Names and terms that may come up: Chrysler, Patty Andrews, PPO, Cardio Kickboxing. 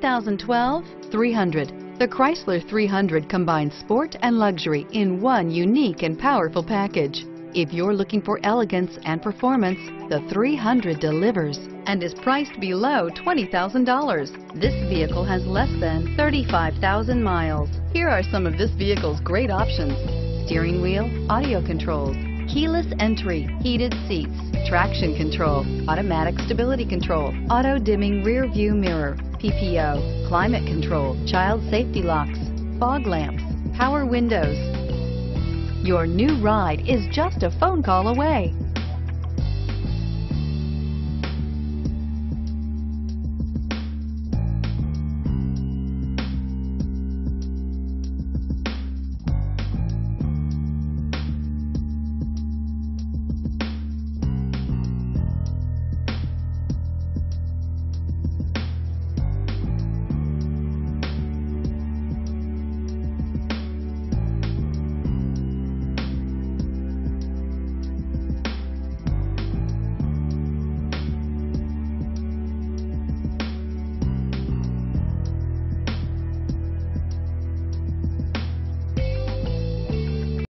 2012 300. The Chrysler 300 combines sport and luxury in one unique and powerful package. If you're looking for elegance and performance, the 300 delivers and is priced below $20,000. This vehicle has less than 35,000 miles. Here are some of this vehicle's great options: steering wheel audio controls, keyless entry, heated seats, traction control, automatic stability control, auto dimming rear view mirror, PPO, climate control, child safety locks, fog lamps, power windows. Your new ride is just a phone call away.